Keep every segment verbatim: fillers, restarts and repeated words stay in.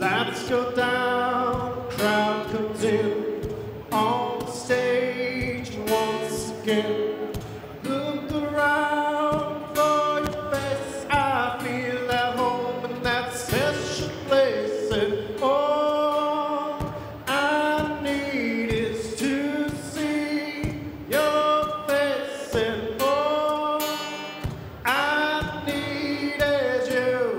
Lights go down, crowd comes in, on the stage once again. Look around for your face, I feel at home in that special place. And all I need is to see your face. And all I need is you.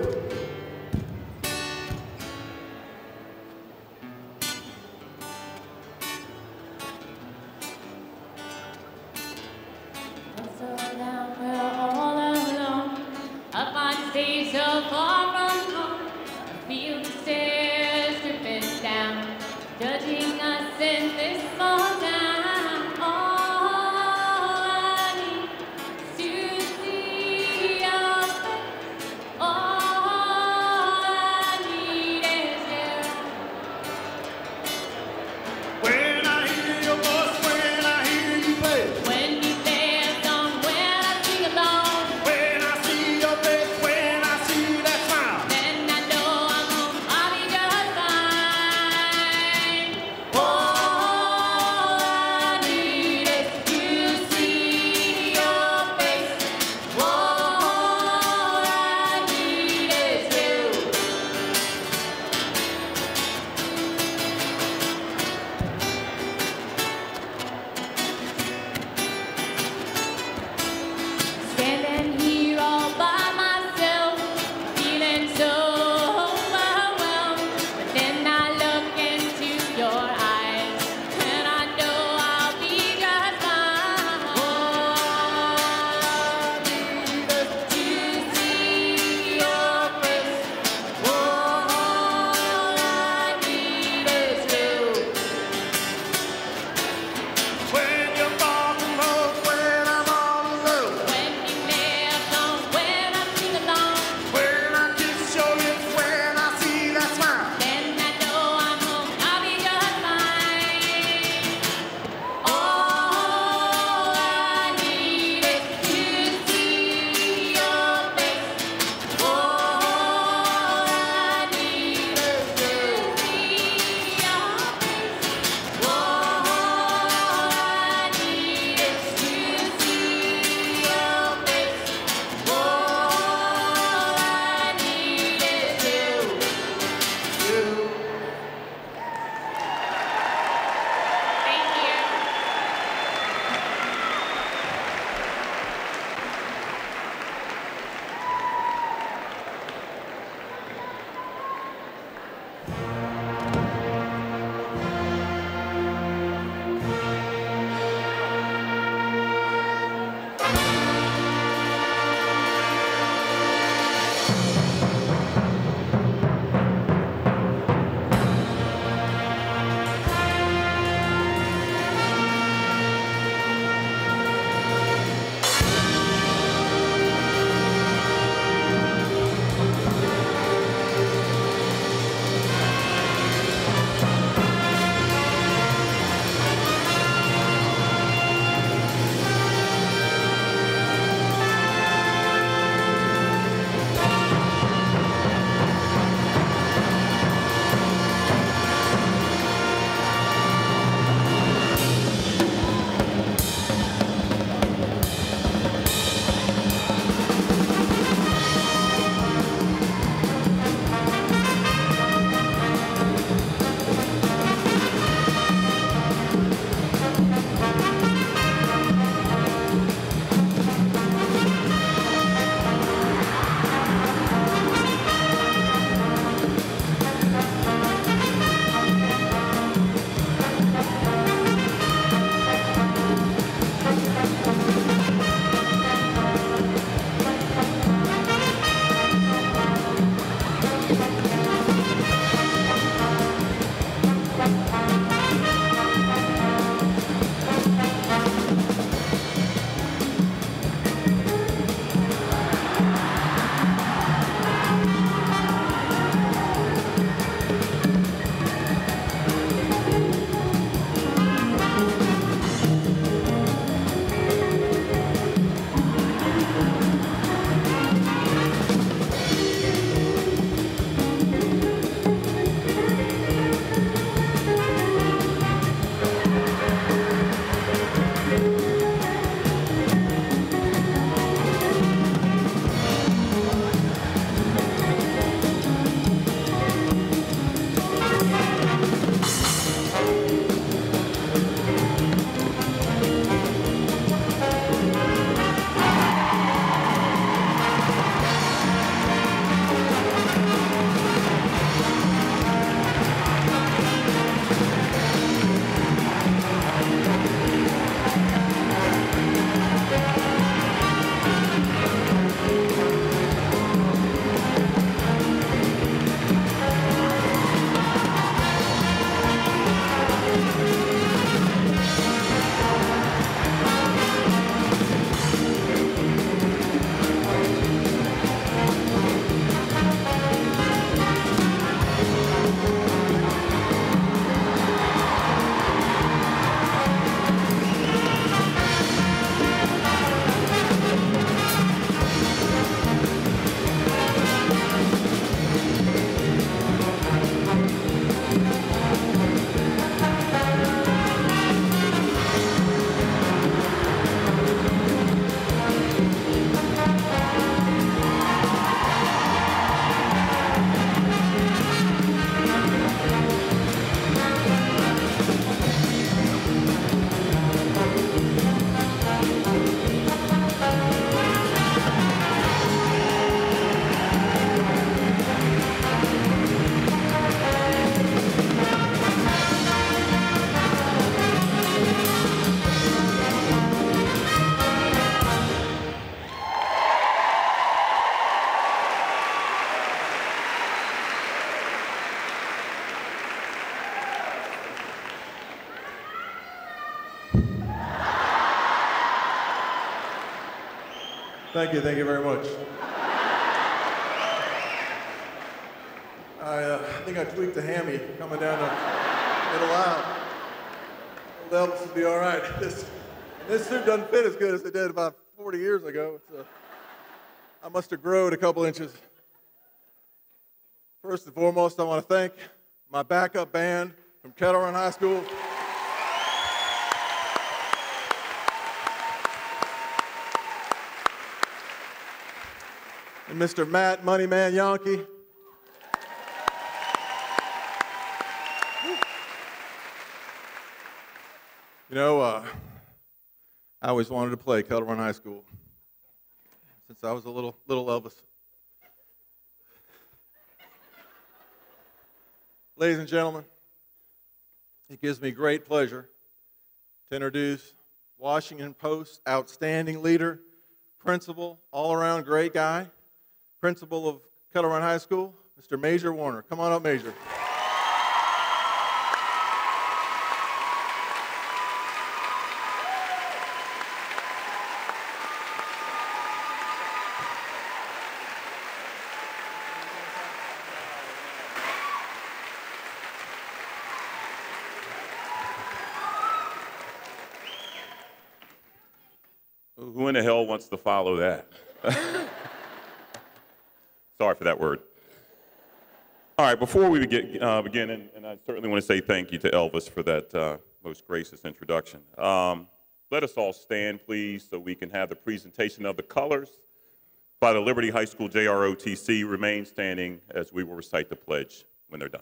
Stay so far from home, I feel the stairs dripping down, judging us in this small town. All I need is to see your face. All I need is you. When I hear your voice, when I hear you play. When you dance on, when I sing along. When I see your face. That's right. Thank you, thank you very much. I, uh, I think I tweaked a hammy coming down a little aisle. Well, this will be all right. This, this suit doesn't fit as good as it did about forty years ago. It's, uh, I must have grown a couple inches. First and foremost, I want to thank my backup band from Kettle Run High School. And Mister Matt Moneyman Yonke. You know, uh, I always wanted to play Kettle Run High School since I was a little little Elvis. Ladies and gentlemen, it gives me great pleasure to introduce Washington Post outstanding leader, principal, all-around great guy, principal of Kettle Run High School, Mister Major Warner. Come on up, Major. Who in the hell wants to follow that? Sorry for that word. All right, before we begin, uh, begin and, and I certainly want to say thank you to Elvis for that uh, most gracious introduction. Um, let us all stand, please, so we can have the presentation of the colors by the Liberty High School J R O T C. Remain standing as we will recite the pledge when they're done.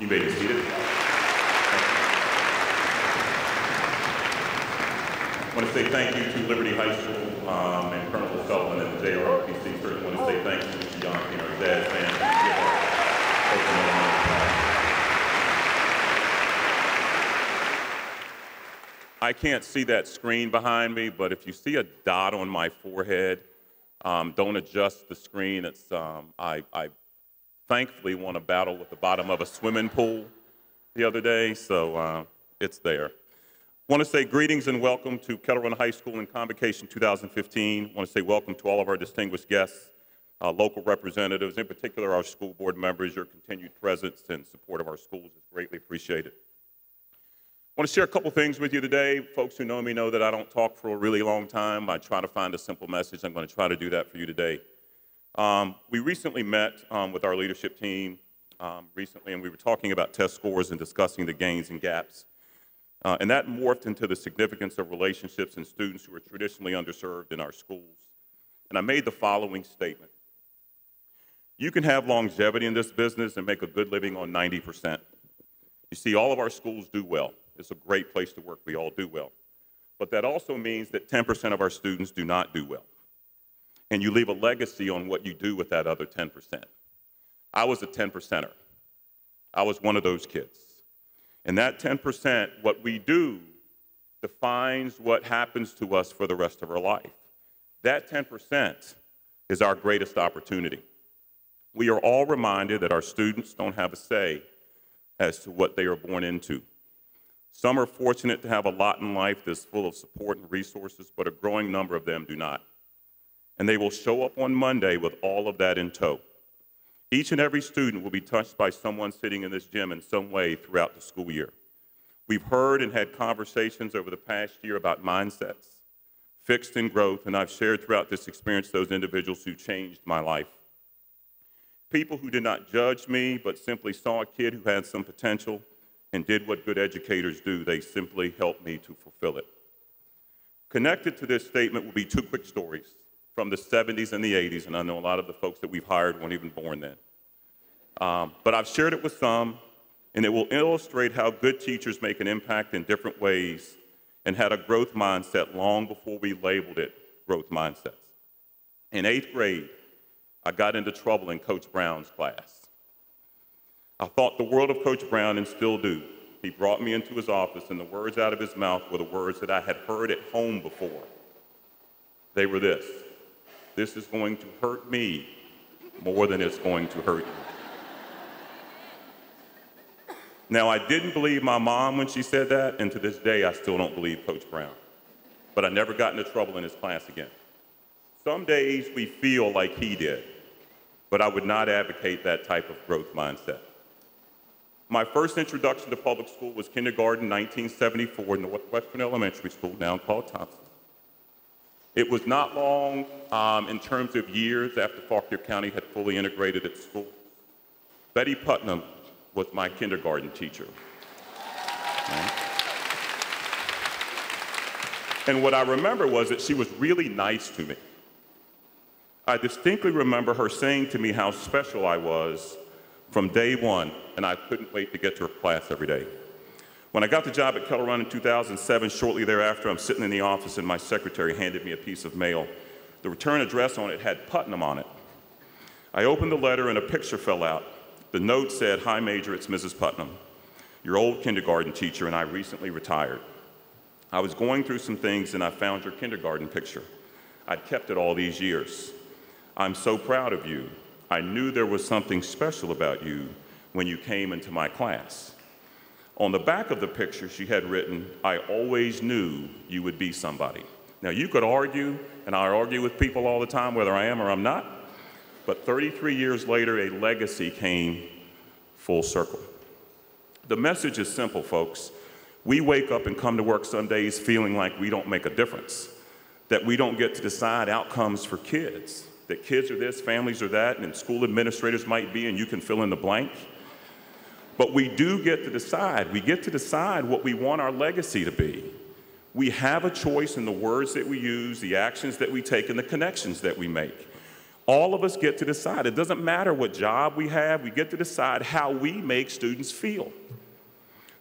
You may be seated. I want to say thank you to Liberty High School um, and Colonel Seltman and the J R O T C. Certainly want to say thank you to John and our dad fans. I can't see that screen behind me, but if you see a dot on my forehead, um, don't adjust the screen. It's um, I. I thankfully won a battle with the bottom of a swimming pool the other day, so uh, it's there. I want to say greetings and welcome to Kettle Run High School and Convocation two thousand fifteen. I want to say welcome to all of our distinguished guests, uh, local representatives, in particular our school board members. Your continued presence and support of our schools is greatly appreciated. I want to share a couple things with you today. Folks who know me know that I don't talk for a really long time. I try to find a simple message. I'm going to try to do that for you today. Um, we recently met um, with our leadership team um, recently, and we were talking about test scores and discussing the gains and gaps. Uh, and that morphed into the significance of relationships and students who are traditionally underserved in our schools. And I made the following statement. You can have longevity in this business and make a good living on ninety percent. You see, all of our schools do well. It's a great place to work. We all do well. But that also means that ten percent of our students do not do well. And you leave a legacy on what you do with that other ten percent. I was a ten percenter. I was one of those kids. And that ten percent, what we do, defines what happens to us for the rest of our life. That ten percent is our greatest opportunity. We are all reminded that our students don't have a say as to what they are born into. Some are fortunate to have a lot in life that's full of support and resources, but a growing number of them do not. And they will show up on Monday with all of that in tow. Each and every student will be touched by someone sitting in this gym in some way throughout the school year. We've heard and had conversations over the past year about mindsets, fixed in growth, and I've shared throughout this experience those individuals who changed my life. People who did not judge me, but simply saw a kid who had some potential and did what good educators do. They simply helped me to fulfill it. Connected to this statement will be two quick stories from the seventies and the eighties, and I know a lot of the folks that we've hired weren't even born then. Um, but I've shared it with some, and it will illustrate how good teachers make an impact in different ways and had a growth mindset long before we labeled it growth mindsets. In eighth grade, I got into trouble in Coach Brown's class. I thought the world of Coach Brown, and still do. He brought me into his office, and the words out of his mouth were the words that I had heard at home before. They were this. This is going to hurt me more than it's going to hurt you. Now, I didn't believe my mom when she said that, and to this day, I still don't believe Coach Brown. But I never got into trouble in his class again. Some days we feel like he did, but I would not advocate that type of growth mindset. My first introduction to public school was kindergarten, nineteen seventy-four, Northwestern Elementary School, now called Thompson. It was not long um, in terms of years after Fauquier County had fully integrated its school. Betty Putnam was my kindergarten teacher. Right. And what I remember was that she was really nice to me. I distinctly remember her saying to me how special I was from day one, and I couldn't wait to get to her class every day. When I got the job at Kettle Run in two thousand seven, shortly thereafter, I'm sitting in the office and my secretary handed me a piece of mail. The return address on it had Putnam on it. I opened the letter and a picture fell out. The note said, "Hi Major, it's Missus Putnam, your old kindergarten teacher, and I recently retired. I was going through some things and I found your kindergarten picture. I'd kept it all these years. I'm so proud of you. I knew there was something special about you when you came into my class." On the back of the picture, she had written, "I always knew you would be somebody." Now, you could argue, and I argue with people all the time, whether I am or I'm not, but thirty-three years later, a legacy came full circle. The message is simple, folks. We wake up and come to work some days feeling like we don't make a difference, that we don't get to decide outcomes for kids, that kids are this, families are that, and school administrators might be, and you can fill in the blank. But we do get to decide. We get to decide what we want our legacy to be. We have a choice in the words that we use, the actions that we take, and the connections that we make. All of us get to decide. It doesn't matter what job we have. We get to decide how we make students feel.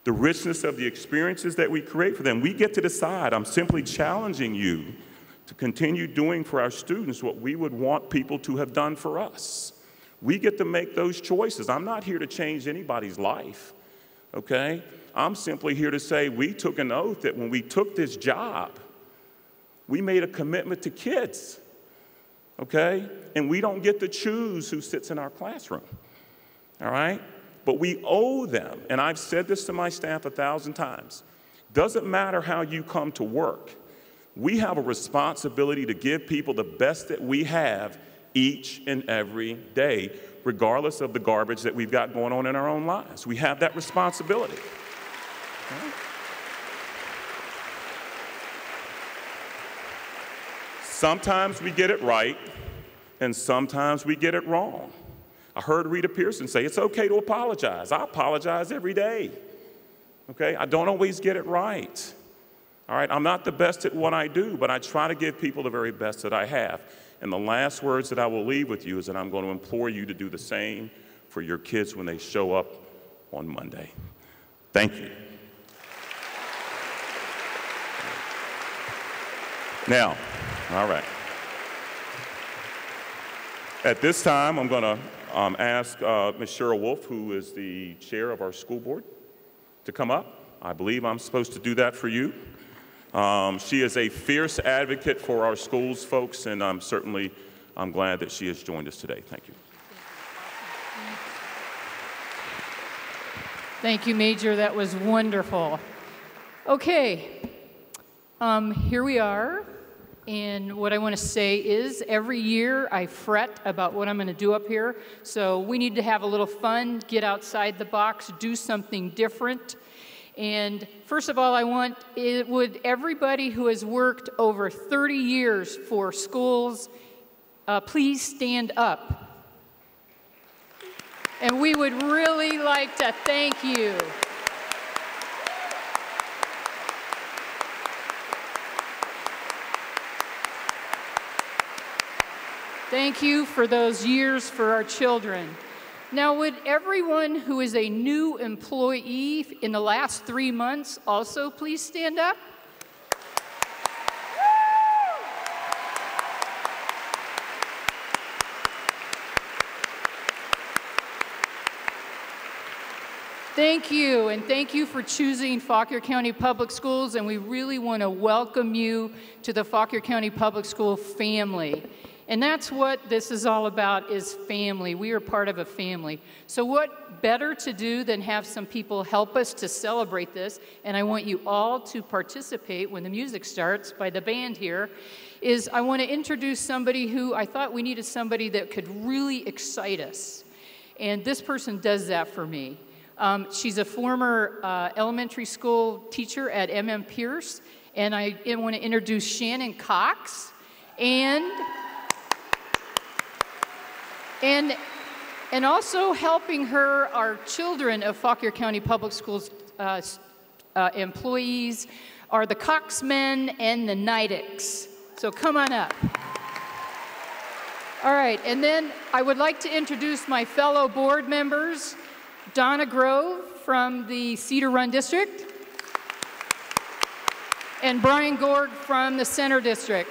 The richness of the experiences that we create for them, we get to decide. I'm simply challenging you to continue doing for our students what we would want people to have done for us. We get to make those choices. I'm not here to change anybody's life, okay? I'm simply here to say we took an oath that when we took this job, we made a commitment to kids, okay? And we don't get to choose who sits in our classroom, all right? But we owe them, and I've said this to my staff a thousand times, doesn't matter how you come to work, we have a responsibility to give people the best that we have each and every day, regardless of the garbage that we've got going on in our own lives. We have that responsibility. Right? Sometimes we get it right, and sometimes we get it wrong. I heard Rita Pearson say, it's okay to apologize. I apologize every day, okay? I don't always get it right, all right? I'm not the best at what I do, but I try to give people the very best that I have. And the last words that I will leave with you is that I'm going to implore you to do the same for your kids when they show up on Monday. Thank you. Now, all right. At this time, I'm going to um, ask uh, Miz Sheryl Wolfe, who is the chair of our school board, to come up. I believe I'm supposed to do that for you. Um, she is a fierce advocate for our schools, folks, and I'm certainly I'm glad that she has joined us today. Thank you. Thank you, Major. That was wonderful. Okay, um, here we are. And what I want to say is every year I fret about what I'm going to do up here. So we need to have a little fun, get outside the box, do something different. And first of all, I want, it, would everybody who has worked over thirty years for schools, uh, please stand up. And we would really like to thank you. Thank you for those years for our children. Now, would everyone who is a new employee in the last three months also please stand up? Thank you, and thank you for choosing Fauquier County Public Schools, and we really want to welcome you to the Fauquier County Public School family. And that's what this is all about, is family. We are part of a family. So what better to do than have some people help us to celebrate this, and I want you all to participate when the music starts by the band here, is I want to introduce somebody who I thought we needed somebody that could really excite us. And this person does that for me. Um, she's a former uh, elementary school teacher at M M Pierce, and I want to introduce Shannon Cox. And... And, and also helping her are children of Fauquier County Public Schools uh, uh, employees are the Cox men and the Nidicks. So come on up. All right, and then I would like to introduce my fellow board members, Donna Grove from the Cedar Run District and Brian Gorg from the Center District.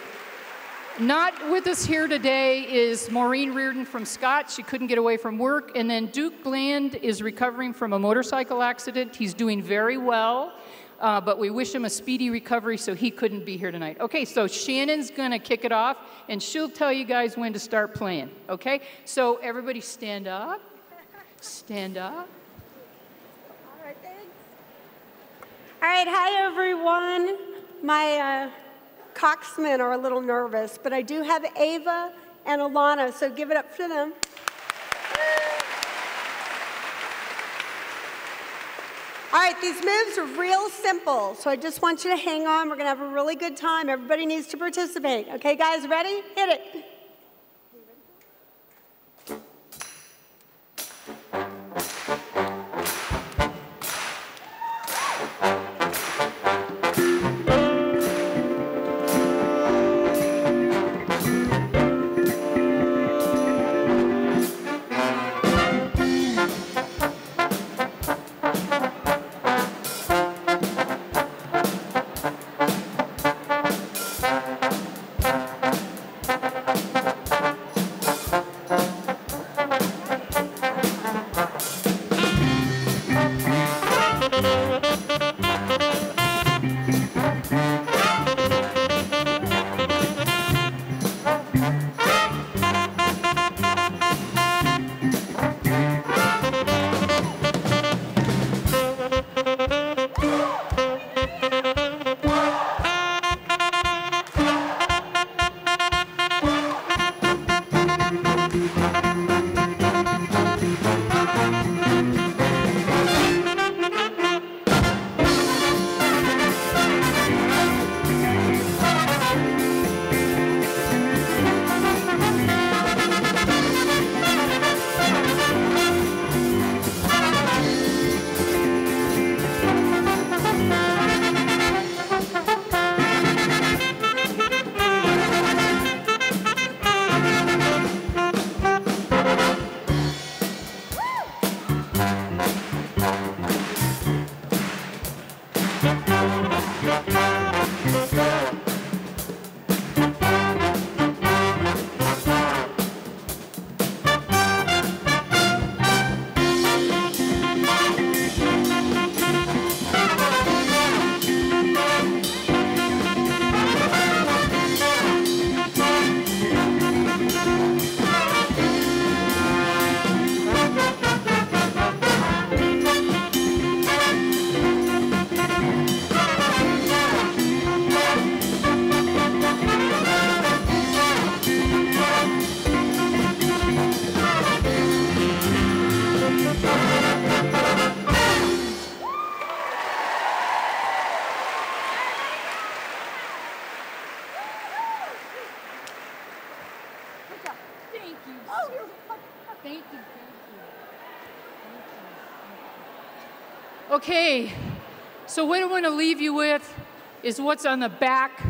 Not with us here today is Maureen Reardon from Scott. She couldn't get away from work. And then Duke Bland is recovering from a motorcycle accident. He's doing very well, uh, but we wish him a speedy recovery, so he couldn't be here tonight. Okay, so Shannon's going to kick it off, and she'll tell you guys when to start playing, okay? So everybody stand up. Stand up. All right, thanks. All right, hi, everyone. My... Uh Coxmen are a little nervous, but I do have Ava and Alana, so give it up for them. All right, these moves are real simple, so I just want you to hang on. We're going to have a really good time. Everybody needs to participate. Okay, guys, ready? Hit it. Bye. Oh, you're thank you, thank you. Thank you. Okay, so what I want to leave you with is what's on the back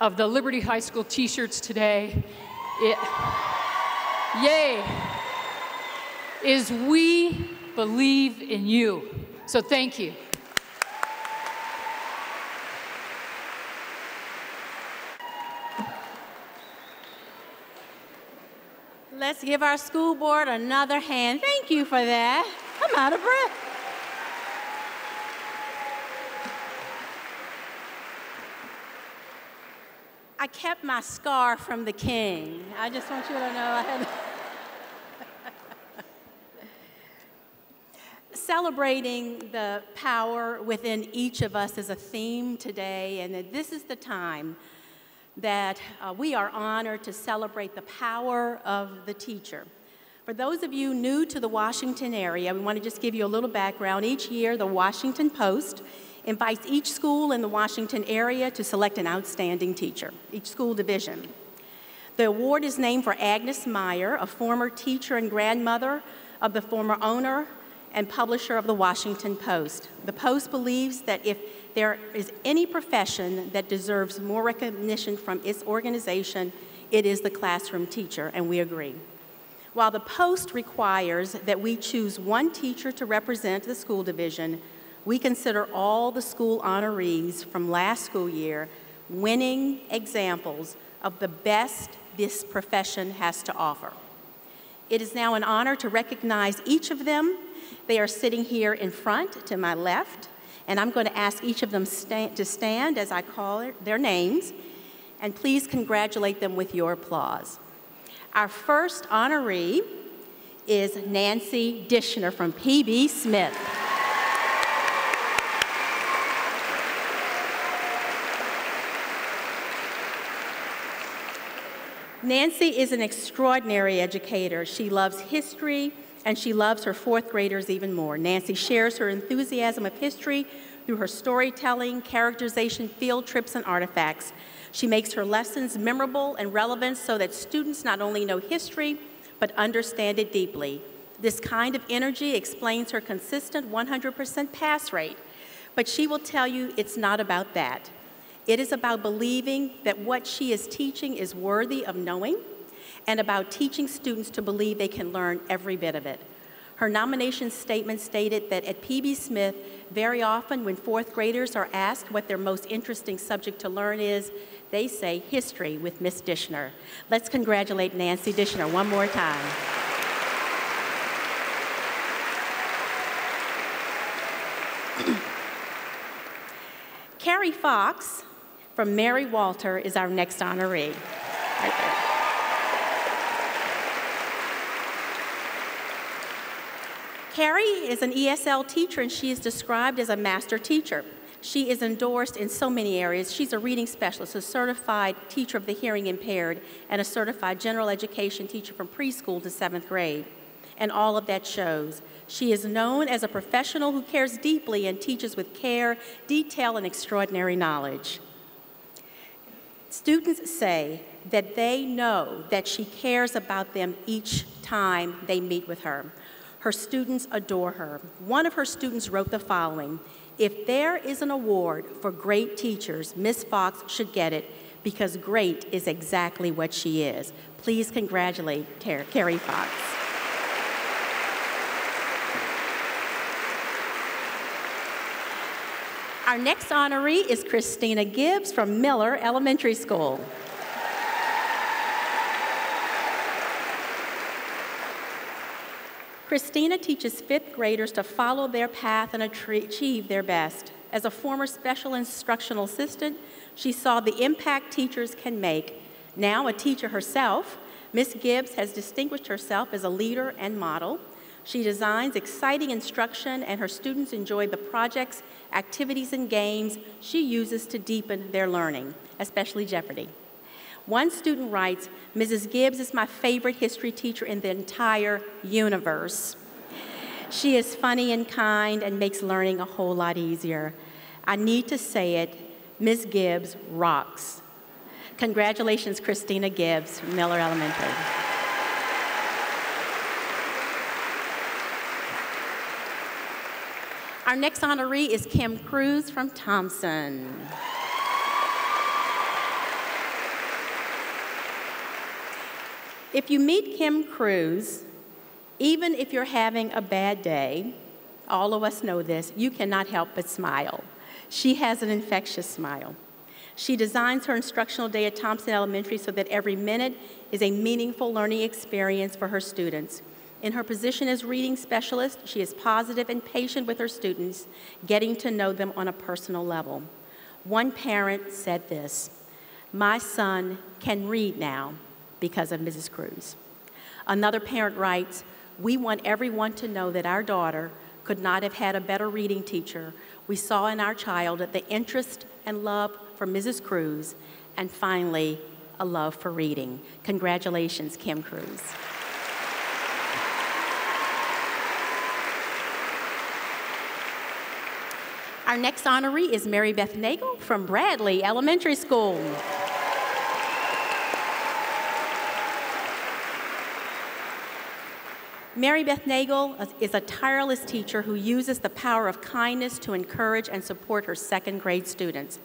of the Liberty High School t-shirts today. It, yay, is we believe in you. So thank you. Let's give our school board another hand. Thank you for that. I'm out of breath. I kept my scar from the king. I just want you to know I had celebrating the power within each of us is a theme today, and that this is the time that uh, we are honored to celebrate the power of the teacher. For those of you new to the Washington area, we want to just give you a little background. Each year, the Washington Post invites each school in the Washington area to select an outstanding teacher, each school division. The award is named for Agnes Meyer, a former teacher and grandmother of the former owner and publisher of the Washington Post. The Post believes that if there is any profession that deserves more recognition from its organization, it is the classroom teacher, and we agree. While the Post requires that we choose one teacher to represent the school division, we consider all the school honorees from last school year winning examples of the best this profession has to offer. It is now an honor to recognize each of them. They are sitting here in front to my left, and I'm going to ask each of them sta- to stand as I call their names, and please congratulate them with your applause. Our first honoree is Nancy Dishner from P B Smith. Nancy is an extraordinary educator. She loves history, and she loves her fourth graders even more. Nancy shares her enthusiasm of history through her storytelling, characterization, field trips, and artifacts. She makes her lessons memorable and relevant so that students not only know history, but understand it deeply. This kind of energy explains her consistent one hundred percent pass rate, but she will tell you it's not about that. It is about believing that what she is teaching is worthy of knowing, and about teaching students to believe they can learn every bit of it. Her nomination statement stated that at P B Smith, very often when fourth graders are asked what their most interesting subject to learn is, they say history with Miss Dishner. Let's congratulate Nancy Dishner one more time. Keri Fox from Mary Walter is our next honoree. Right there. Keri is an E S L teacher, and she is described as a master teacher. She is endorsed in so many areas. She's a reading specialist, a certified teacher of the hearing impaired, and a certified general education teacher from preschool to seventh grade. And all of that shows. She is known as a professional who cares deeply and teaches with care, detail, and extraordinary knowledge. Students say that they know that she cares about them each time they meet with her. Her students adore her. One of her students wrote the following: if there is an award for great teachers, Miss Fox should get it, because great is exactly what she is. Please congratulate Keri Fox. Our next honoree is Kristina Gibbs from Miller Elementary School. Kristina teaches fifth graders to follow their path and achieve their best. As a former special instructional assistant, she saw the impact teachers can make. Now a teacher herself, Miss Gibbs has distinguished herself as a leader and model. She designs exciting instruction, and her students enjoy the projects, activities, and games she uses to deepen their learning, especially Jeopardy! One student writes, Missus Gibbs is my favorite history teacher in the entire universe. She is funny and kind and makes learning a whole lot easier. I need to say it, Miz Gibbs rocks. Congratulations, Kristina Gibbs, Miller Elementary. Our next honoree is Kim Cruz from Thompson. If you meet Kim Cruz, even if you're having a bad day, all of us know this, you cannot help but smile. She has an infectious smile. She designs her instructional day at Thompson Elementary so that every minute is a meaningful learning experience for her students. In her position as reading specialist, she is positive and patient with her students, getting to know them on a personal level. One parent said this, "My son can read now because of Missus Cruz." Another parent writes, "We want everyone to know that our daughter could not have had a better reading teacher. We saw in our child the interest and love for Missus Cruz, and finally, a love for reading." Congratulations, Kim Cruz. Our next honoree is Mary Beth Nagel from Bradley Elementary School. Mary Beth Nagel is a tireless teacher who uses the power of kindness to encourage and support her second grade students.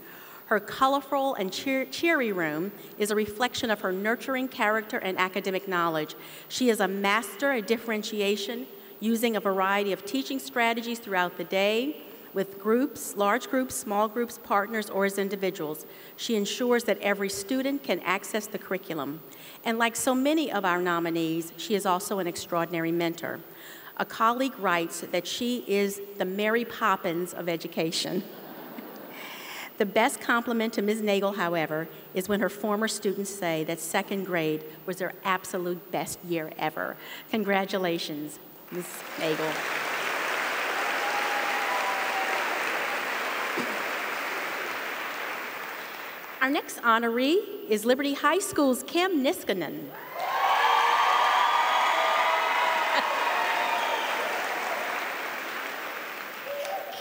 Her colorful and cheer cheery room is a reflection of her nurturing character and academic knowledge. She is a master at differentiation, using a variety of teaching strategies throughout the day with groups, large groups, small groups, partners, or as individuals. She ensures that every student can access the curriculum. And like so many of our nominees, she is also an extraordinary mentor. A colleague writes that she is the Mary Poppins of education. The best compliment to Miz Nagel, however, is when her former students say that second grade was their absolute best year ever. Congratulations, Miz Nagel. Our next honoree is Liberty High School's Kim Niskanen.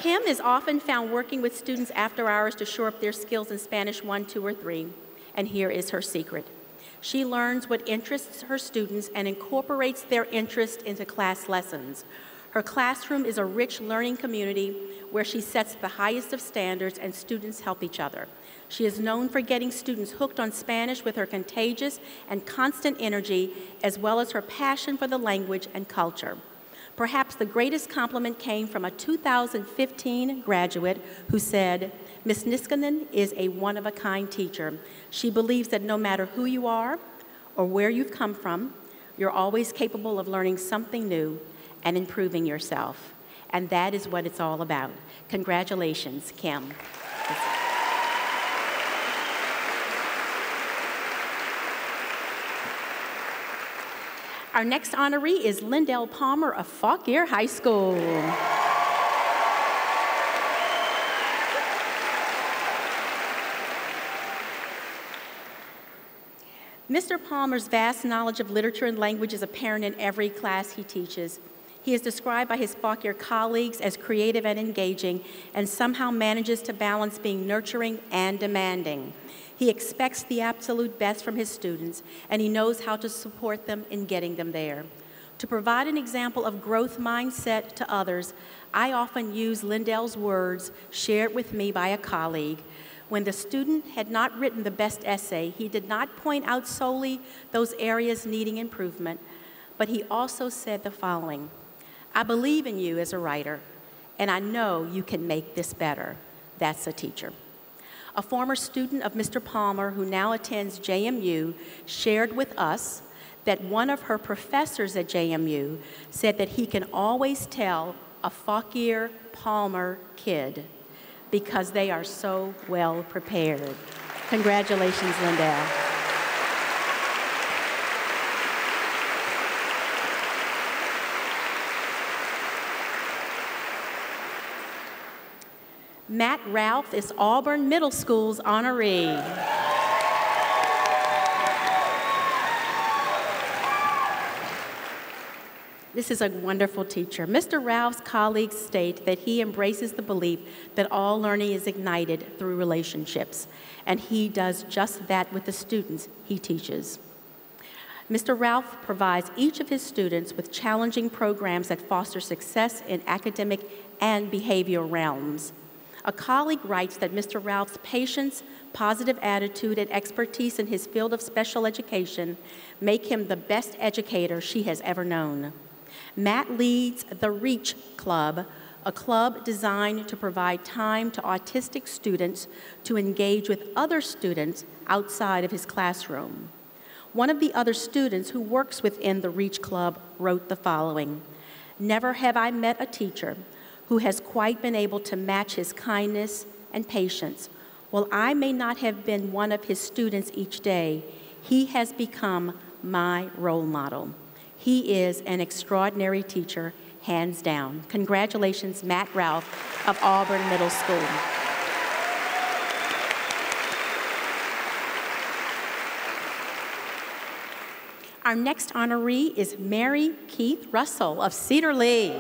Kim is often found working with students after hours to shore up their skills in Spanish one, two, or three, and here is her secret. She learns what interests her students and incorporates their interest into class lessons. Her classroom is a rich learning community where she sets the highest of standards and students help each other. She is known for getting students hooked on Spanish with her contagious and constant energy, as well as her passion for the language and culture. Perhaps the greatest compliment came from a two thousand fifteen graduate who said, "Miz Niskanen is a one-of-a-kind teacher. She believes that no matter who you are or where you've come from, you're always capable of learning something new and improving yourself." And that is what it's all about. Congratulations, Kim. Our next honoree is Lindell Palmer of Fauquier High School. Mister Palmer's vast knowledge of literature and language is apparent in every class he teaches. He is described by his Fauquier colleagues as creative and engaging, and somehow manages to balance being nurturing and demanding. He expects the absolute best from his students, and he knows how to support them in getting them there. To provide an example of growth mindset to others, I often use Lindell's words shared with me by a colleague. When the student had not written the best essay, he did not point out solely those areas needing improvement, but he also said the following, "I believe in you as a writer, and I know you can make this better. That's a teacher." A former student of Mister Palmer, who now attends J M U, shared with us that one of her professors at J M U said that he can always tell a Fauquier Palmer kid because they are so well prepared. Congratulations, Lindell. Matt Ralph is Auburn Middle School's honoree. This is a wonderful teacher. Mister Ralph's colleagues state that he embraces the belief that all learning is ignited through relationships, and he does just that with the students he teaches. Mister Ralph provides each of his students with challenging programs that foster success in academic and behavioral realms. A colleague writes that Mister Ralph's patience, positive attitude, and expertise in his field of special education make him the best educator she has ever known. Matt leads the REACH Club, a club designed to provide time to autistic students to engage with other students outside of his classroom. One of the other students who works within the REACH Club wrote the following: "Never have I met a teacher who has quite been able to match his kindness and patience. While I may not have been one of his students each day, he has become my role model. He is an extraordinary teacher, hands down." Congratulations, Matt Ralph of Auburn Middle School. Our next honoree is Mary Keith Russell of Cedar Lee.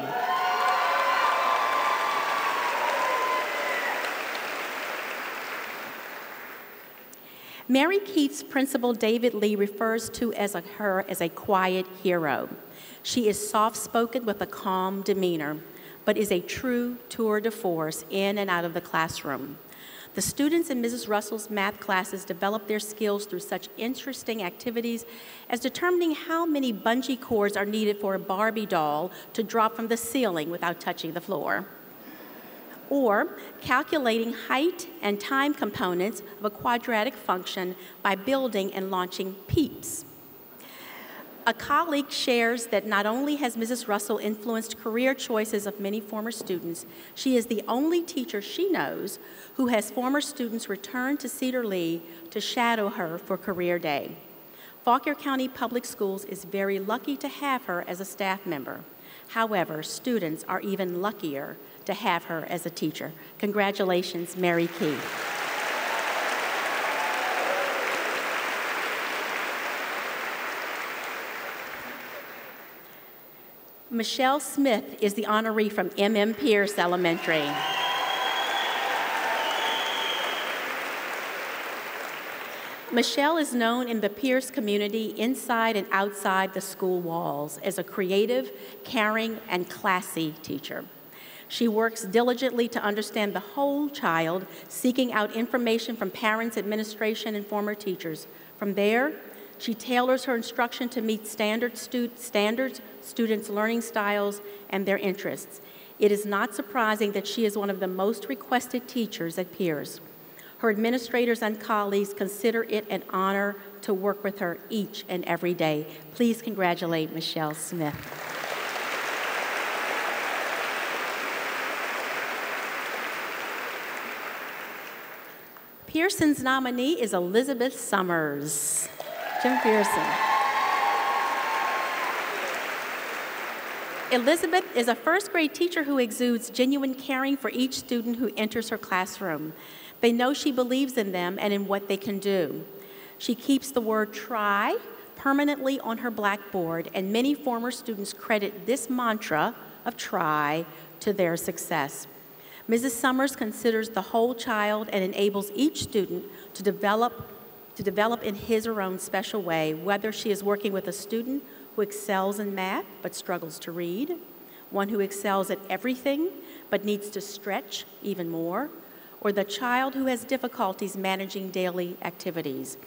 Mary Keith's principal, David Lee, refers to as a, her as a quiet hero. She is soft-spoken with a calm demeanor, but is a true tour de force in and out of the classroom. The students in Missus Russell's math classes develop their skills through such interesting activities as determining how many bungee cords are needed for a Barbie doll to drop from the ceiling without touching the floor, or calculating height and time components of a quadratic function by building and launching peeps. A colleague shares that not only has Missus Russell influenced career choices of many former students, she is the only teacher she knows who has former students return to Cedar Lee to shadow her for career day. Fauquier County Public Schools is very lucky to have her as a staff member. However, students are even luckier to have her as a teacher. Congratulations, Mary Keith. Michelle Smith is the honoree from M M Pierce Elementary. Michelle is known in the Pierce community inside and outside the school walls as a creative, caring, and classy teacher. She works diligently to understand the whole child, seeking out information from parents, administration, and former teachers. From there, she tailors her instruction to meet standard stu- standards, students' learning styles, and their interests. It is not surprising that she is one of the most requested teachers at Pierce. Her administrators and colleagues consider it an honor to work with her each and every day. Please congratulate Michelle Smith. Pearson's nominee is Elizabeth Summers. Jim Pearson. Elizabeth is a first grade teacher who exudes genuine caring for each student who enters her classroom. They know she believes in them and in what they can do. She keeps the word try permanently on her blackboard, and many former students credit this mantra of try to their success. Missus Summers considers the whole child and enables each student to develop to develop in his or her own special way, whether she is working with a student who excels in math but struggles to read, one who excels at everything but needs to stretch even more, or the child who has difficulties managing daily activities.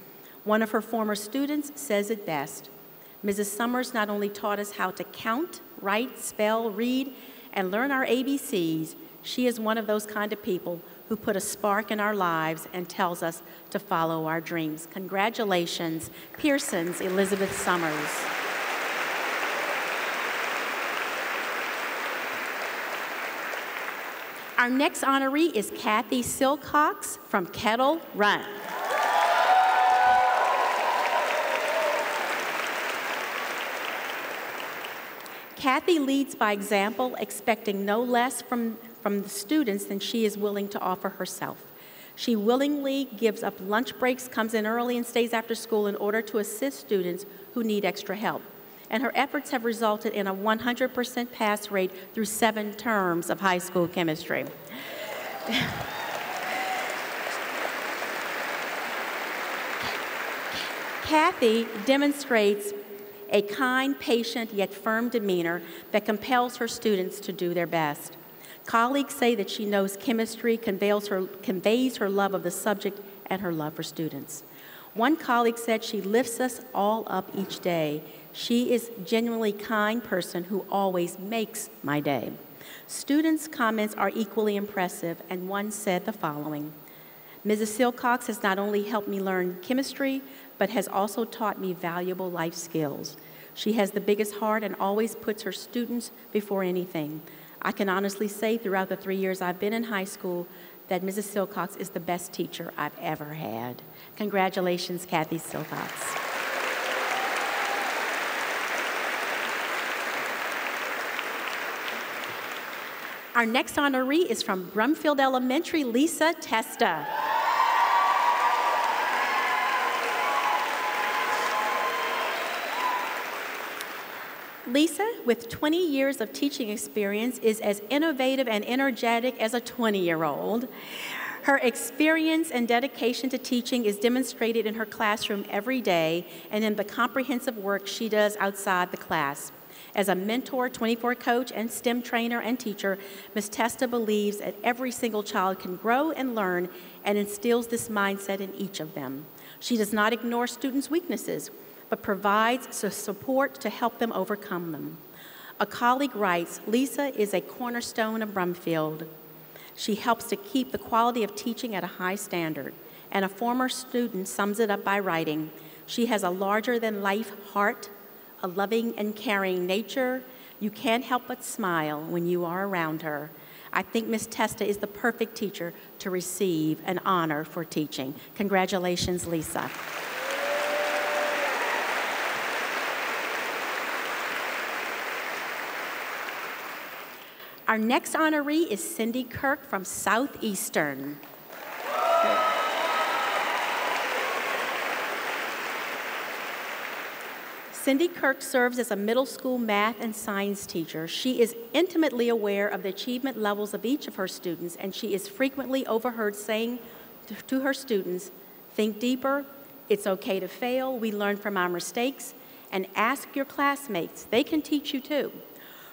One of her former students says it best. Missus Summers not only taught us how to count, write, spell, read, and learn our A B Cs, she is one of those kind of people who put a spark in our lives and tells us to follow our dreams. Congratulations, Pearson's Elizabeth Summers. Our next honoree is Cathy Sylcox from Kettle Run. Cathy leads by example, expecting no less from from the students than she is willing to offer herself. She willingly gives up lunch breaks, comes in early, and stays after school in order to assist students who need extra help. And her efforts have resulted in a one hundred percent pass rate through seven terms of high school chemistry. Cathy demonstrates a kind, patient, yet firm demeanor that compels her students to do their best. Colleagues say that she knows chemistry, conveys her, conveys her love of the subject and her love for students. One colleague said she lifts us all up each day. She is a genuinely kind person who always makes my day. Students' comments are equally impressive, and one said the following: Missus Sylcox has not only helped me learn chemistry, but has also taught me valuable life skills. She has the biggest heart and always puts her students before anything. I can honestly say throughout the three years I've been in high school that Missus Sylcox is the best teacher I've ever had. Congratulations, Cathy Sylcox. Our next honoree is from Brumfield Elementary, Lisa Testa. Lisa, with twenty years of teaching experience, is as innovative and energetic as a twenty-year-old. Her experience and dedication to teaching is demonstrated in her classroom every day and in the comprehensive work she does outside the class. As a mentor, twenty-four coach, and STEM trainer and teacher, Miz Testa believes that every single child can grow and learn and instills this mindset in each of them. She does not ignore students' weaknesses, but provides support to help them overcome them. A colleague writes, Lisa is a cornerstone of Brumfield. She helps to keep the quality of teaching at a high standard, and a former student sums it up by writing, she has a larger-than-life heart, a loving and caring nature. You can't help but smile when you are around her. I think Miz Testa is the perfect teacher to receive an honor for teaching. Congratulations, Lisa. Our next honoree is Cindy Kirk from Southeastern. Cindy Kirk serves as a middle school math and science teacher. She is intimately aware of the achievement levels of each of her students, and she is frequently overheard saying to her students, think deeper, it's okay to fail, we learn from our mistakes, and ask your classmates, they can teach you too.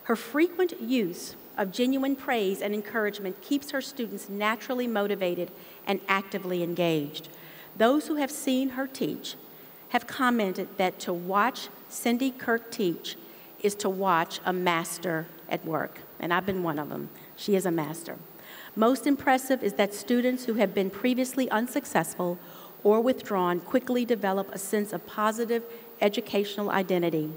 Her frequent use of genuine praise and encouragement keeps her students naturally motivated and actively engaged. Those who have seen her teach have commented that to watch Cindy Kirk teach is to watch a master at work, and I've been one of them. She is a master. Most impressive is that students who have been previously unsuccessful or withdrawn quickly develop a sense of positive educational identity.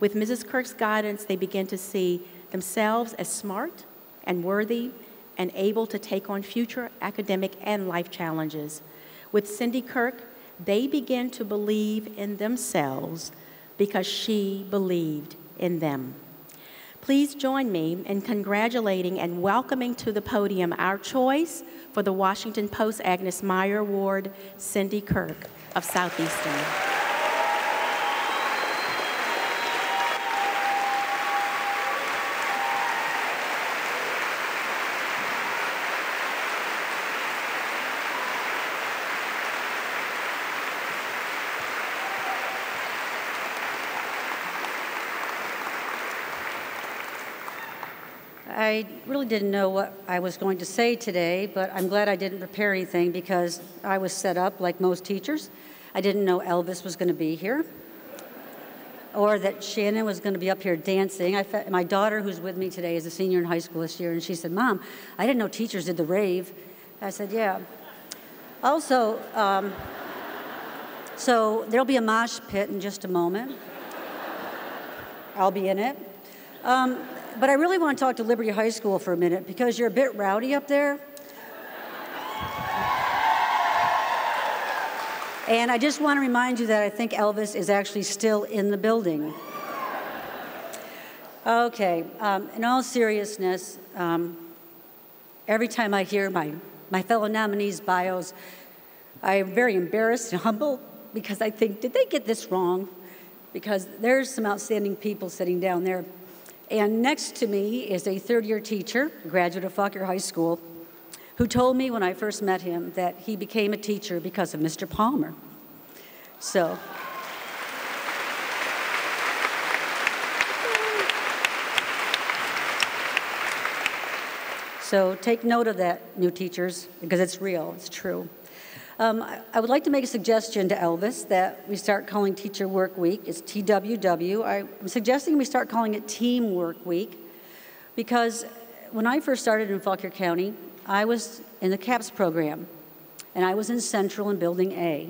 With Missus Kirk's guidance, they begin to see themselves as smart and worthy and able to take on future academic and life challenges. With Cindy Kirk, they begin to believe in themselves because she believed in them. Please join me in congratulating and welcoming to the podium our choice for the Washington Post Agnes Meyer Award, Cindy Kirk of Southeastern. I really didn't know what I was going to say today, but I'm glad I didn't prepare anything because I was set up like most teachers. I didn't know Elvis was going to be here or that Shannon was going to be up here dancing. I fe- my daughter, who's with me today, is a senior in high school this year, and she said, Mom, I didn't know teachers did the rave. I said, yeah. Also, um, so there'll be a mosh pit in just a moment. I'll be in it. Um, But I really want to talk to Liberty High School for a minute because you're a bit rowdy up there. And I just want to remind you that I think Elvis is actually still in the building. Okay, um, in all seriousness, um, every time I hear my, my fellow nominees' bios, I am very embarrassed and humble because I think, did they get this wrong? Because there's some outstanding people sitting down there. And next to me is a third-year teacher, a graduate of Fauquier High School, who told me when I first met him that he became a teacher because of Mister Palmer. So, So take note of that, new teachers, because it's real, it's true. Um, I, I would like to make a suggestion to Elvis that we start calling Teacher Work Week. It's T W W. I, I'm suggesting we start calling it Team Work Week, because when I first started in Fauquier County, I was in the CAPS program, and I was in Central in Building A.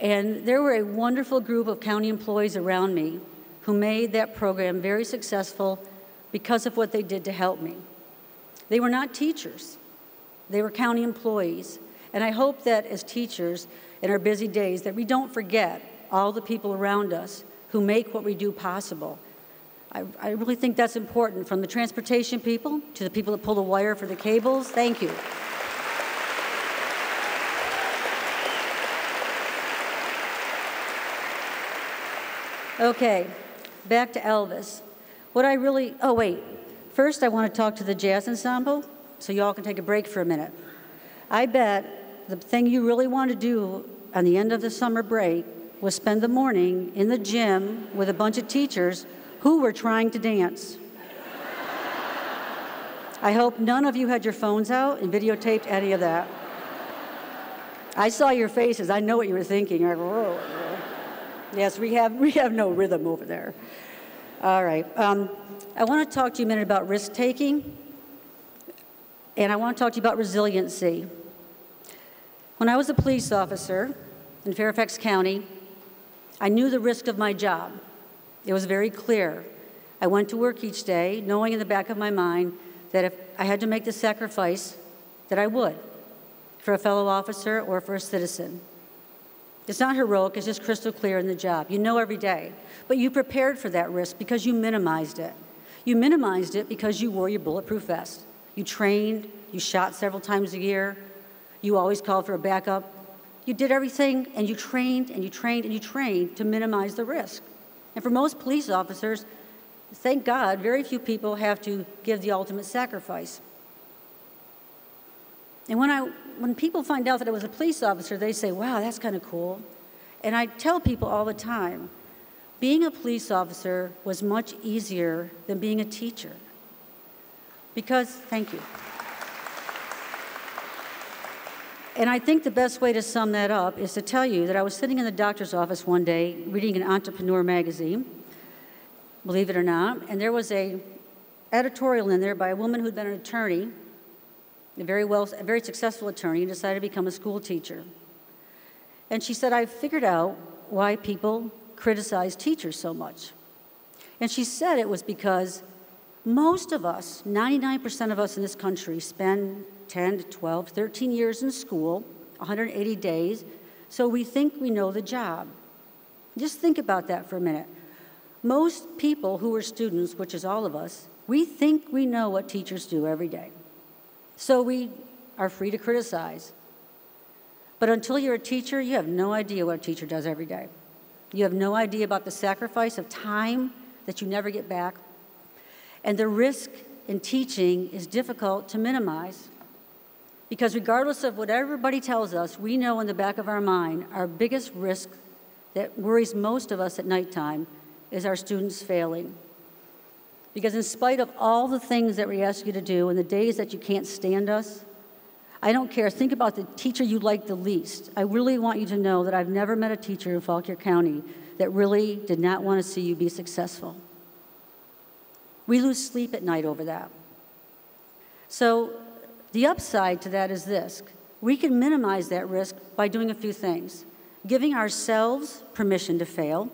And there were a wonderful group of county employees around me who made that program very successful because of what they did to help me. They were not teachers. They were county employees. And I hope that as teachers in our busy days that we don't forget all the people around us who make what we do possible. I, I really think that's important, from the transportation people to the people that pull the wire for the cables. Thank you. Okay, back to Elvis. What I really, oh wait, first I want to talk to the jazz ensemble so y'all can take a break for a minute. I bet the thing you really want to do on the end of the summer break was spend the morning in the gym with a bunch of teachers who were trying to dance. I hope none of you had your phones out and videotaped any of that. I saw your faces. I know what you were thinking. You're like, whoa, whoa. Yes, we have, we have no rhythm over there. All right. Um, I want to talk to you a minute about risk-taking, and I want to talk to you about resiliency. When I was a police officer in Fairfax County, I knew the risk of my job. It was very clear. I went to work each day knowing in the back of my mind that if I had to make the sacrifice, that I would, for a fellow officer or for a citizen. It's not heroic, it's just crystal clear in the job. You know every day, but you prepared for that risk because you minimized it. You minimized it because you wore your bulletproof vest. You trained, you shot several times a year, you always called for a backup. You did everything, and you trained, and you trained, and you trained to minimize the risk. And for most police officers, thank God, very few people have to give the ultimate sacrifice. And when, I, when people find out that I was a police officer, they say, wow, that's kind of cool. And I tell people all the time, being a police officer was much easier than being a teacher. Because, thank you. And I think the best way to sum that up is to tell you that I was sitting in the doctor's office one day reading an entrepreneur magazine, believe it or not, and there was an editorial in there by a woman who'd been an attorney, a very, well, a very successful attorney, and decided to become a school teacher. And she said, I figured out why people criticize teachers so much. And she said it was because most of us, ninety-nine percent of us in this country, spend ten to twelve, thirteen years in school, one hundred eighty days, so we think we know the job. Just think about that for a minute. Most people who are students, which is all of us, we think we know what teachers do every day. So we are free to criticize. But until you're a teacher, you have no idea what a teacher does every day. You have no idea about the sacrifice of time that you never get back. And the risk in teaching is difficult to minimize, because regardless of what everybody tells us, we know in the back of our mind our biggest risk that worries most of us at nighttime is our students failing. Because in spite of all the things that we ask you to do and the days that you can't stand us, I don't care. Think about the teacher you like the least. I really want you to know that I've never met a teacher in Fauquier County that really did not want to see you be successful. We lose sleep at night over that. So the upside to that is this. We can minimize that risk by doing a few things. Giving ourselves permission to fail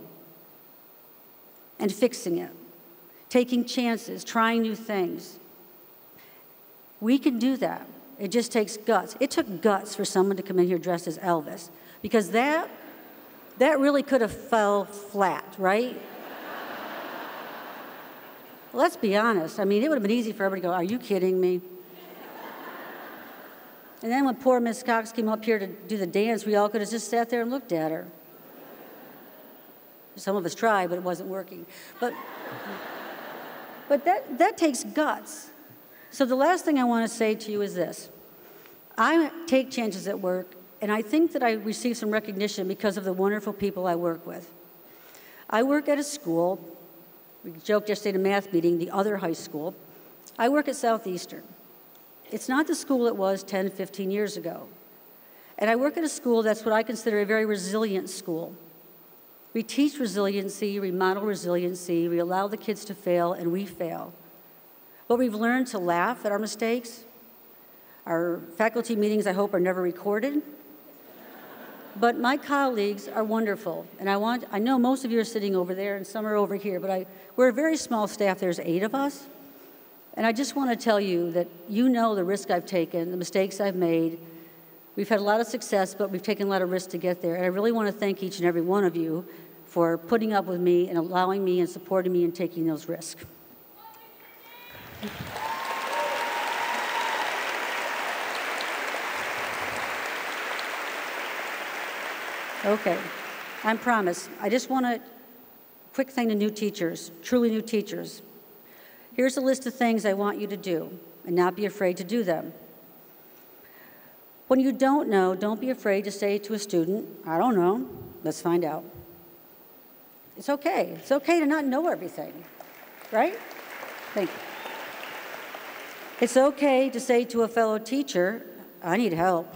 and fixing it. Taking chances, trying new things. We can do that. It just takes guts. It took guts for someone to come in here dressed as Elvis, because that, that really could have fell flat, right? Let's be honest. I mean, it would have been easy for everybody to go, are you kidding me? And then when poor Miss Cox came up here to do the dance, we all could have just sat there and looked at her. Some of us tried, but it wasn't working. But, but that, that takes guts. So the last thing I want to say to you is this. I take chances at work, and I think that I receive some recognition because of the wonderful people I work with. I work at a school. We joked yesterday at a math meeting, the other high school. I work at Southeastern. It's not the school it was ten, fifteen years ago. And I work at a school that's what I consider a very resilient school. We teach resiliency, we model resiliency, we allow the kids to fail, and we fail. But we've learned to laugh at our mistakes. Our faculty meetings, I hope, are never recorded. But my colleagues are wonderful, and I want, I know most of you are sitting over there and some are over here, but I, we're a very small staff, there's eight of us. And I just want to tell you that you know the risk I've taken, the mistakes I've made. We've had a lot of success, but we've taken a lot of risk to get there. And I really want to thank each and every one of you for putting up with me and allowing me and supporting me and taking those risks. Okay, I promise. I just want a quick thing to new teachers, truly new teachers. Here's a list of things I want you to do and not be afraid to do them. When you don't know, don't be afraid to say to a student, I don't know, let's find out. It's okay. It's okay to not know everything, right? Thank you. It's okay to say to a fellow teacher, I need help.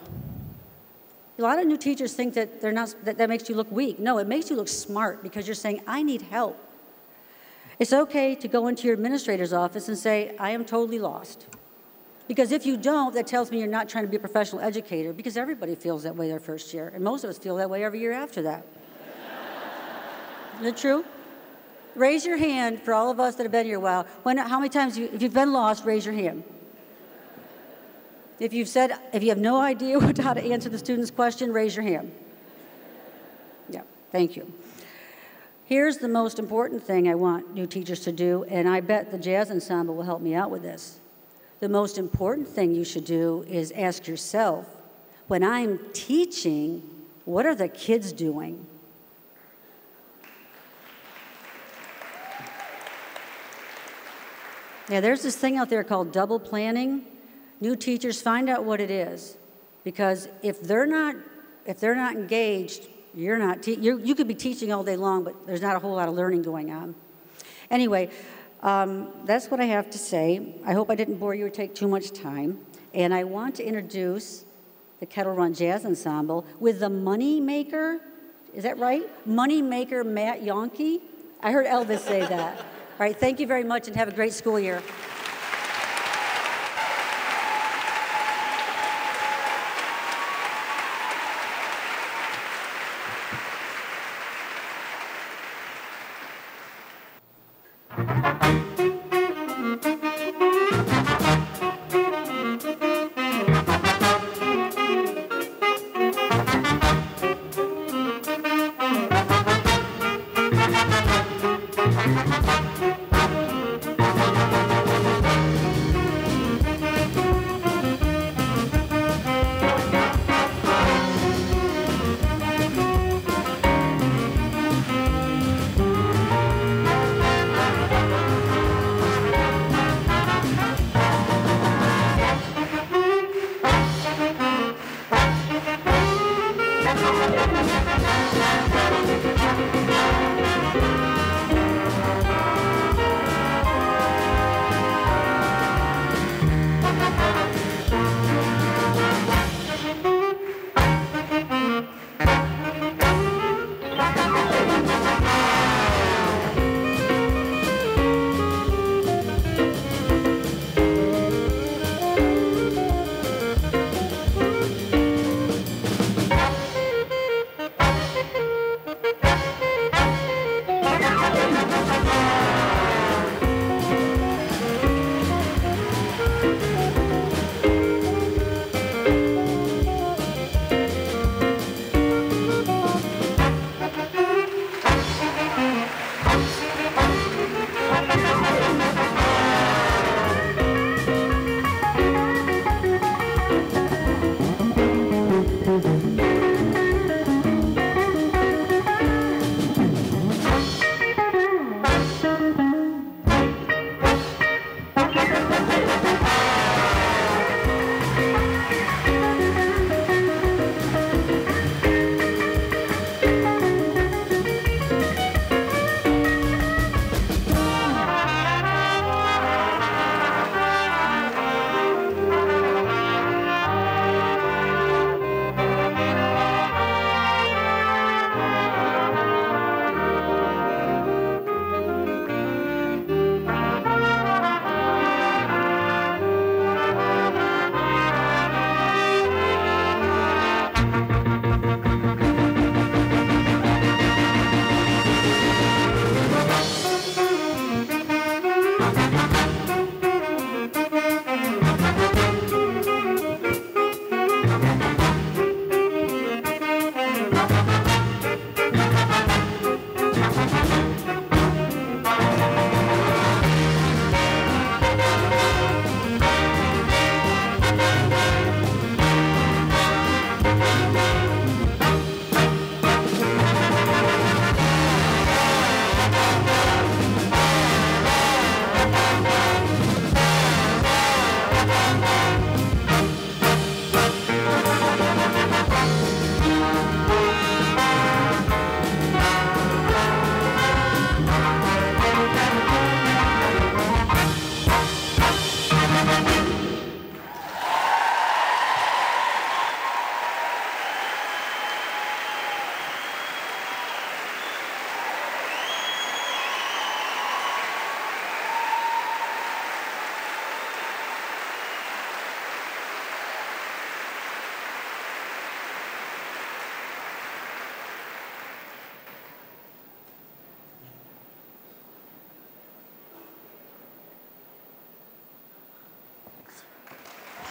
A lot of new teachers think that they're not, that, that makes you look weak. No, it makes you look smart because you're saying, I need help. It's okay to go into your administrator's office and say, I am totally lost. Because if you don't, that tells me you're not trying to be a professional educator, because everybody feels that way their first year, and most of us feel that way every year after that. Isn't it true? Raise your hand for all of us that have been here a while. When, how many times, you, if you've been lost, raise your hand. If you've said, if you have no idea what, how to answer the student's question, raise your hand. Yeah, thank you. Here's the most important thing I want new teachers to do, and I bet the jazz ensemble will help me out with this. The most important thing you should do is ask yourself, when I'm teaching, what are the kids doing? Now, there's this thing out there called double planning. New teachers, find out what it is, because if they're not, if they're not engaged, you're not. Te you're, you could be teaching all day long, but there's not a whole lot of learning going on. Anyway, um, that's what I have to say. I hope I didn't bore you or take too much time. And I want to introduce the Kettle Run Jazz Ensemble with the money maker. Is that right? Money maker Matt Yonke. I heard Elvis say that. All right. Thank you very much, and have a great school year. Bye.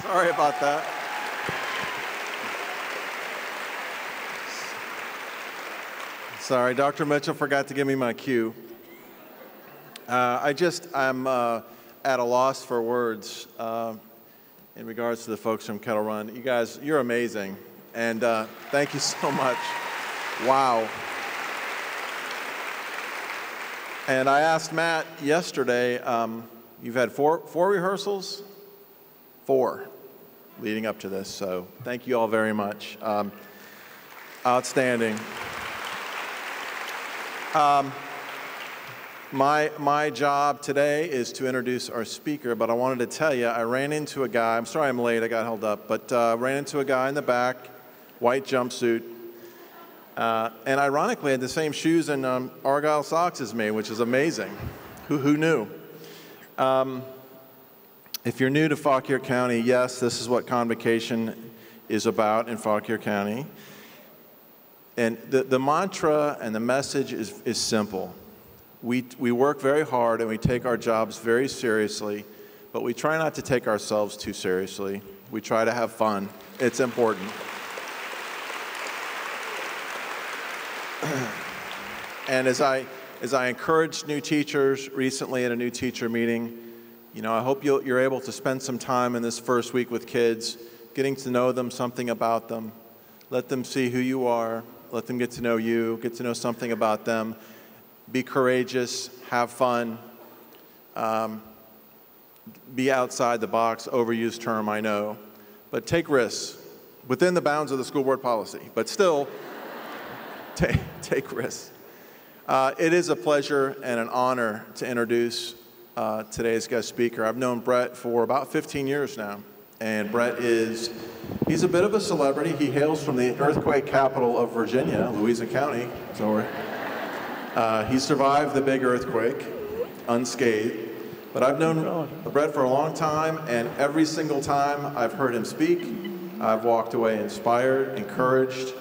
Sorry about that. Sorry, Doctor Mitchell forgot to give me my cue. Uh, I just, I'm uh, at a loss for words uh, in regards to the folks from Kettle Run. You guys, you're amazing. And uh, thank you so much. Wow. And I asked Matt yesterday, um, you've had four, four rehearsals? Four leading up to this. So thank you all very much. Um, outstanding. Um, my, my job today is to introduce our speaker, but I wanted to tell you, I ran into a guy, I'm sorry I'm late, I got held up, but uh, ran into a guy in the back, white jumpsuit, uh, and ironically had the same shoes and um, Argyle socks as me, which is amazing. Who, who knew? Um, if you're new to Fauquier County, yes, this is what convocation is about in Fauquier County. And the, the mantra and the message is, is simple. We, we work very hard and we take our jobs very seriously, but we try not to take ourselves too seriously. We try to have fun. It's important. And as I, as I encouraged new teachers recently at a new teacher meeting, you know, I hope you'll, you're able to spend some time in this first week with kids, getting to know them, something about them. Let them see who you are. Let them get to know you, get to know something about them. Be courageous, have fun, um, be outside the box, overused term, I know. But take risks within the bounds of the school board policy, but still take, take risks. Uh, it is a pleasure and an honor to introduce uh, today's guest speaker. I've known Brett for about fifteen years now. And Brett is, he's a bit of a celebrity. He hails from the earthquake capital of Virginia, Louisa County. So we're, uh, he survived the big earthquake unscathed. But I've known Brett for a long time, and every single time I've heard him speak, I've walked away inspired, encouraged.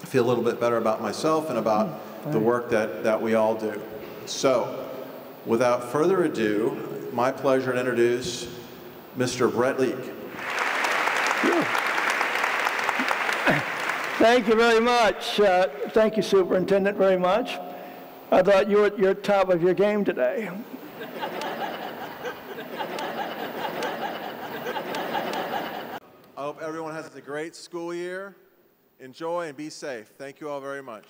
I feel a little bit better about myself and about the work that, that we all do. So without further ado, my pleasure to introduce Mister Brett Leake. Thank you very much. Uh, thank you, Superintendent, very much. I thought you were at your top of your game today. I hope everyone has a great school year. Enjoy and be safe. Thank you all very much.